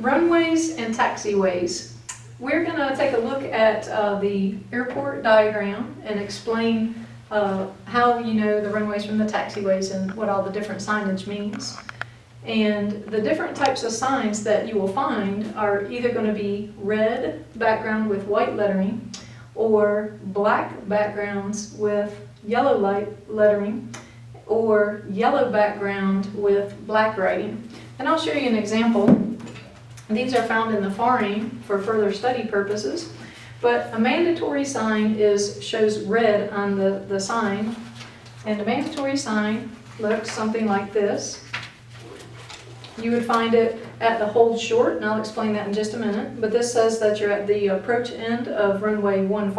runways and taxiways. We're going to take a look at the airport diagram and explain how you know the runways from the taxiways and what all the different signage means. And the different types of signs that you will find are either going to be red background with white lettering or black backgrounds with yellow light lettering or yellow background with black writing. And I'll show you an example. These are found in the FARAM for further study purposes, but a mandatory sign shows red on the sign, and a mandatory sign looks something like this. You would find it at the hold short, and I'll explain that in just a minute, but this says that you're at the approach end of runway 15,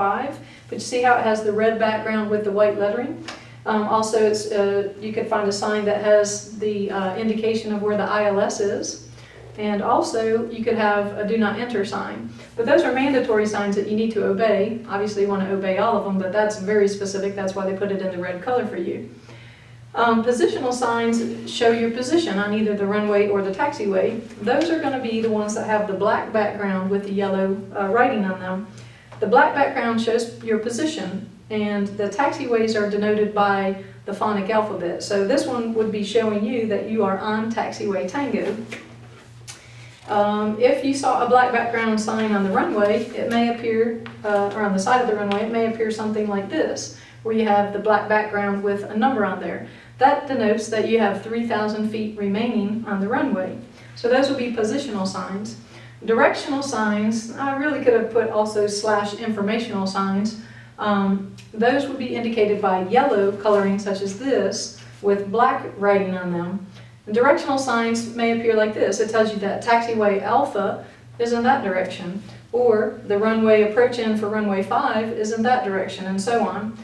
but you see how it has the red background with the white lettering? Also, it's, you could find a sign that has the indication of where the ILS is. And also, you could have a do not enter sign. But those are mandatory signs that you need to obey. Obviously, you want to obey all of them, but that's very specific. That's why they put it in the red color for you. Positional signs show your position on either the runway or the taxiway. Those are going to be the ones that have the black background with the yellow writing on them. The black background shows your position, and the taxiways are denoted by the phonetic alphabet. So this one would be showing you that you are on taxiway tango. If you saw a black background sign on the runway, it may appear, or on the side of the runway, it may appear something like this, where you have the black background with a number on there. That denotes that you have 3,000 feet remaining on the runway. So those would be positional signs. Directional signs, I really could have put also / informational signs. Those would be indicated by yellow coloring such as this, with black writing on them. Directional signs may appear like this. It tells you that taxiway alpha is in that direction, or the runway approach end for runway 5 is in that direction, and so on.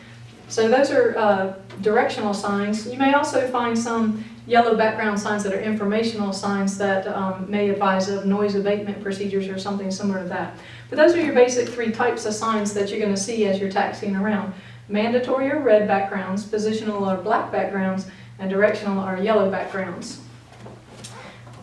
So those are directional signs. You may also find some yellow background signs that are informational signs that may advise of noise abatement procedures or something similar to that. But those are your basic three types of signs that you're going to see as you're taxiing around. Mandatory or red backgrounds, positional or black backgrounds, and directional are yellow backgrounds.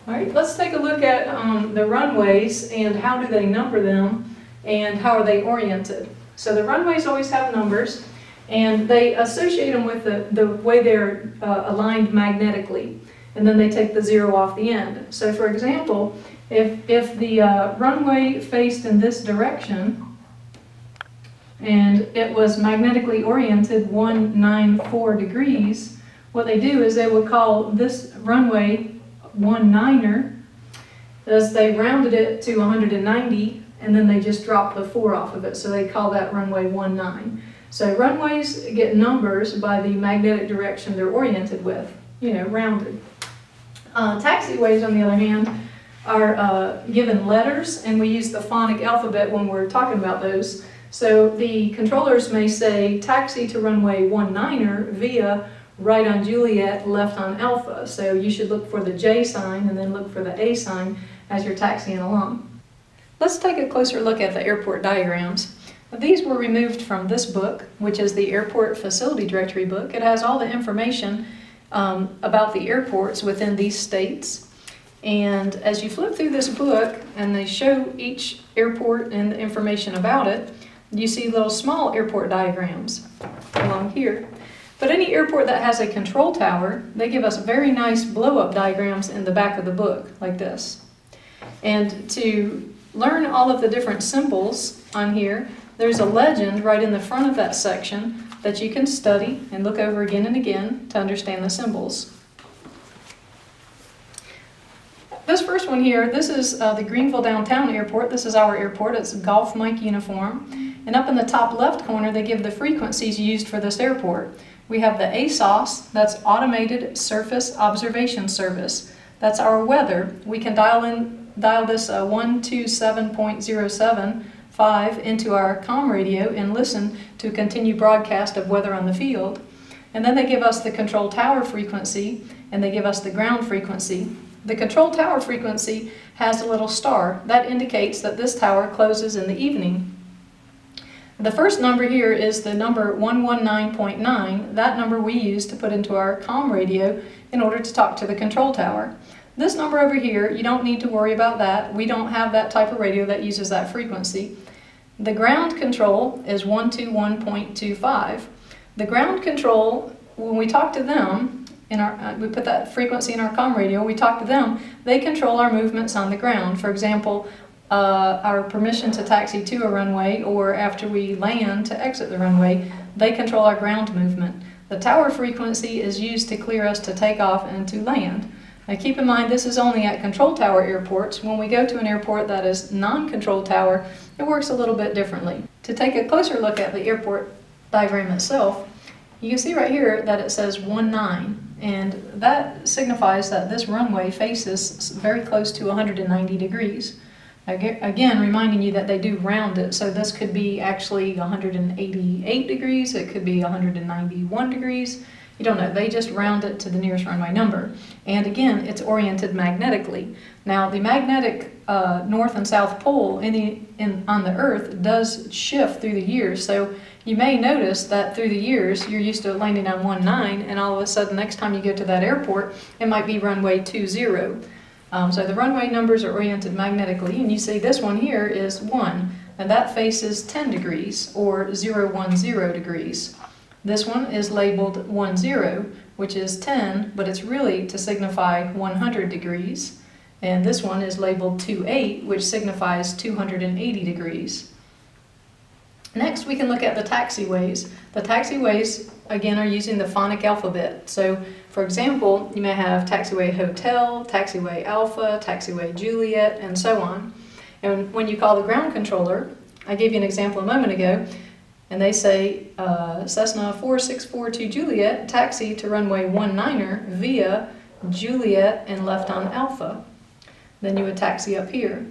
All right, let's take a look at the runways and how do they number them and how are they oriented. So the runways always have numbers, and they associate them with the way they're aligned magnetically, and then they take the zero off the end. So for example, if the runway faced in this direction and it was magnetically oriented 194 degrees, what they do is they would call this runway 19er, as they rounded it to 190, and then they just dropped the 4 off of it, so they call that runway 19. So runways get numbers by the magnetic direction they're oriented with, you know, rounded. Taxiways, on the other hand, are given letters, and we use the phonetic alphabet when we're talking about those. So the controllers may say taxi to runway 19er via right on Juliet, left on Alpha. So you should look for the J sign and then look for the A sign as you're taxiing along. Let's take a closer look at the airport diagrams. These were removed from this book, which is the Airport Facility Directory book. It has all the information about the airports within these states. And as you flip through this book and they show each airport and the information about it, you see little small airport diagrams along here. But any airport that has a control tower, they give us very nice blow-up diagrams in the back of the book, like this. And to learn all of the different symbols on here, there's a legend right in the front of that section that you can study and look over again and again to understand the symbols. This first one here, this is the Greenville Downtown Airport. This is our airport. It's Golf Mike Uniform. And up in the top left corner, they give the frequencies used for this airport. We have the ASOS, that's Automated Surface Observation Service. That's our weather. We can dial this 127.075 into our comm radio and listen to a continued broadcast of weather on the field. And then they give us the control tower frequency, and they give us the ground frequency. The control tower frequency has a little star. That indicates that this tower closes in the evening. The first number here is the number 119.9. That number we use to put into our comm radio in order to talk to the control tower. This number over here, you don't need to worry about that. We don't have that type of radio that uses that frequency. The ground control is 121.25. The ground control, when we talk to them, we put that frequency in our comm radio, we talk to them, they control our movements on the ground. For example, our permission to taxi to a runway, or after we land to exit the runway, they control our ground movement. The tower frequency is used to clear us to take off and to land. Now keep in mind, this is only at control tower airports. When we go to an airport that is non-control tower, it works a little bit differently. To take a closer look at the airport diagram itself, you can see right here that it says 19, and that signifies that this runway faces very close to 190 degrees. Again, reminding you that they do round it, so this could be actually 188 degrees, it could be 191 degrees. You don't know, they just round it to the nearest runway number. And again, it's oriented magnetically. Now, the magnetic north and south pole on the Earth does shift through the years, so you may notice that through the years, you're used to landing on 19, and all of a sudden, next time you go to that airport, it might be runway 20. So the runway numbers are oriented magnetically, and you see this one here is 1, and that faces 10 degrees, or 010 degrees. This one is labeled 10, which is 10, but it's really to signify 100 degrees. And this one is labeled 28, which signifies 280 degrees. Next, we can look at the taxiways. The taxiways, again, are using the phonic alphabet. So, for example, you may have taxiway hotel, taxiway alpha, taxiway Juliet, and so on. And when you call the ground controller, I gave you an example a moment ago, and they say Cessna 4642 Juliet, taxi to runway 19er via Juliet and left on Alpha. Then you would taxi up here.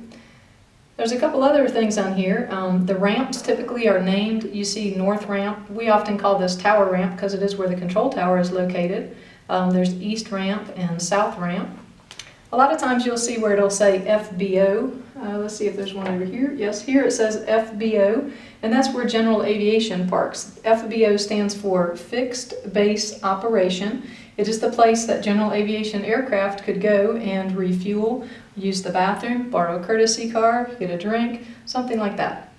There's a couple other things on here. The ramps typically are named. You see North Ramp. We often call this Tower Ramp because it is where the control tower is located. There's East Ramp and South Ramp. A lot of times you'll see where it'll say FBO. Let's see if there's one over here. Yes, here it says FBO, and that's where General Aviation parks. FBO stands for Fixed Base Operation. It is the place that General Aviation aircraft could go and refuel, use the bathroom, borrow a courtesy car, get a drink, something like that.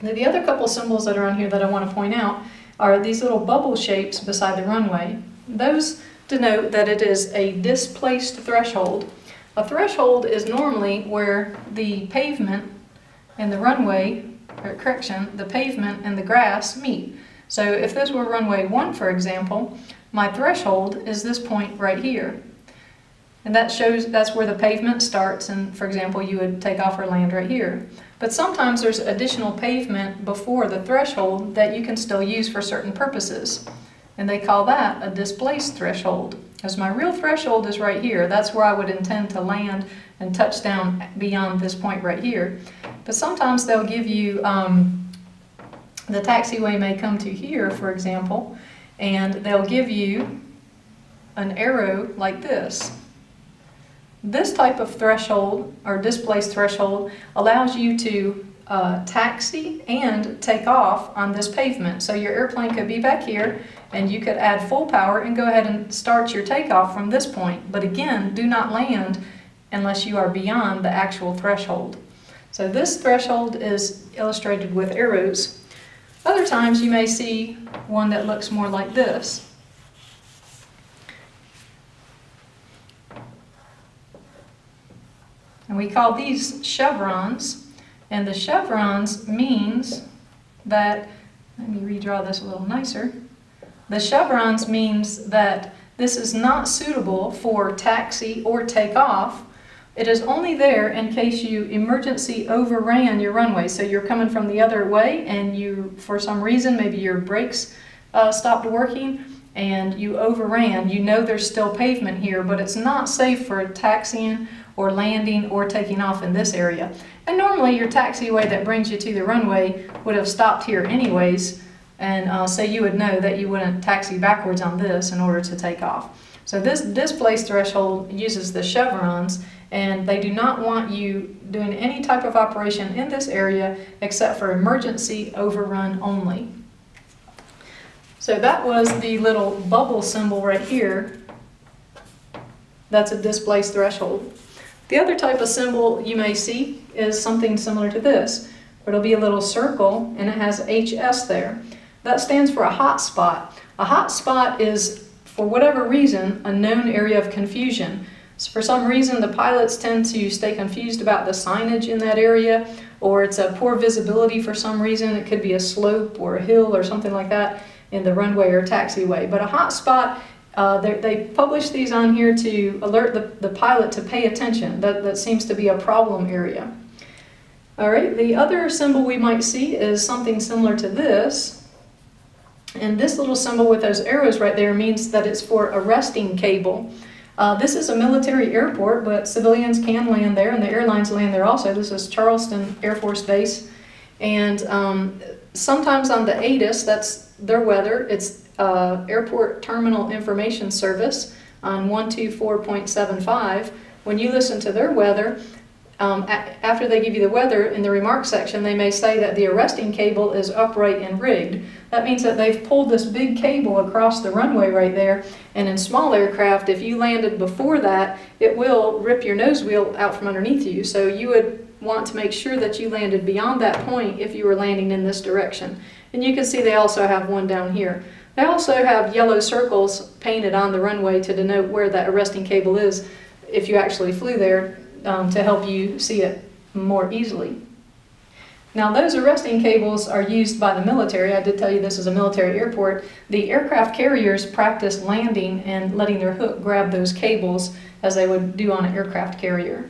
Now, the other couple symbols that are on here that I want to point out are these little bubble shapes beside the runway. Those denote that it is a displaced threshold. A threshold is normally where the pavement and the runway, or correction, the pavement and the grass meet. So if this were runway 1, for example, my threshold is this point right here. And that shows that's where the pavement starts, and for example, you would take off or land right here. But sometimes there's additional pavement before the threshold that you can still use for certain purposes. And they call that a displaced threshold. Because my real threshold is right here. That's where I would intend to land and touch down beyond this point right here. But sometimes they'll give you, the taxiway may come to here, for example, and they'll give you an arrow like this. This type of threshold, or displaced threshold, allows you to taxi and take off on this pavement. So your airplane could be back here, and you could add full power and go ahead and start your takeoff from this point. But again, do not land unless you are beyond the actual threshold. So this threshold is illustrated with arrows. Other times you may see one that looks more like this. And we call these chevrons, and the chevrons means that, let me redraw this a little nicer. The chevrons means that this is not suitable for taxi or takeoff. It is only there in case you emergency overran your runway. So you're coming from the other way and you, for some reason, maybe your brakes stopped working and you overran. You know there's still pavement here, but it's not safe for taxiing or landing or taking off in this area. And normally your taxiway that brings you to the runway would have stopped here anyways. And so you would know that you wouldn't taxi backwards on this in order to take off. So this displaced threshold uses the chevrons, and they do not want you doing any type of operation in this area except for emergency overrun only. So that was the little bubble symbol right here That's a displaced threshold. The other type of symbol you may see is something similar to this. It'll be a little circle and it has HS there. That stands for a hot spot. A hot spot is, for whatever reason, a known area of confusion. So for some reason the pilots tend to stay confused about the signage in that area, or it's a poor visibility for some reason. It could be a slope or a hill or something like that in the runway or taxiway. But a hot spot, they publish these on here to alert the pilot to pay attention. That seems to be a problem area. All right, the other symbol we might see is something similar to this. And this little symbol with those arrows right there means that it's for a resting cable. This is a military airport, but civilians can land there and the airlines land there also. This is Charleston Air Force Base. And sometimes on the ATIS, that's their weather, it's Airport Terminal Information Service on 124.75. When you listen to their weather, after they give you the weather, in the remarks section, they may say that the arresting cable is upright and rigged. That means that they've pulled this big cable across the runway right there, and in small aircraft, if you landed before that, it will rip your nose wheel out from underneath you. So you would want to make sure that you landed beyond that point if you were landing in this direction. And you can see they also have one down here. They also have yellow circles painted on the runway to denote where that arresting cable is if you actually flew there. To help you see it more easily. Now those arresting cables are used by the military. I did tell you this is a military airport. The aircraft carriers practice landing and letting their hook grab those cables as they would do on an aircraft carrier.